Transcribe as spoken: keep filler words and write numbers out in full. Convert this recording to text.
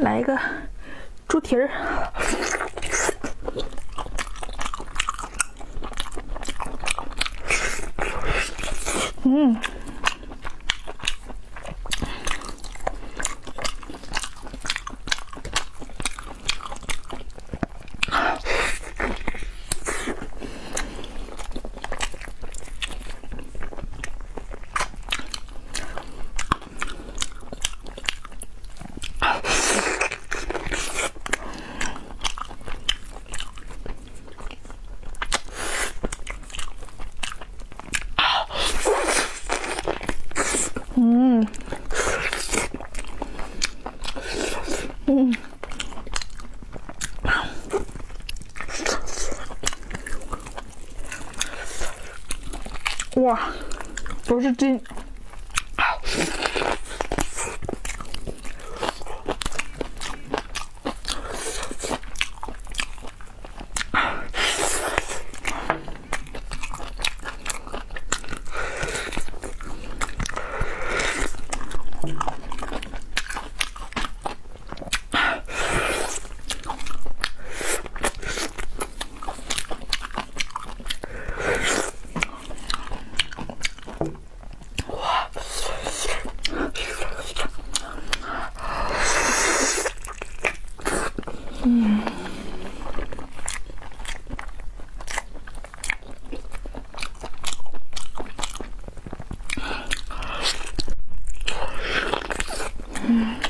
来一个猪蹄儿。嗯，嗯，嗯。 哇，都是筋。嗯，嗯。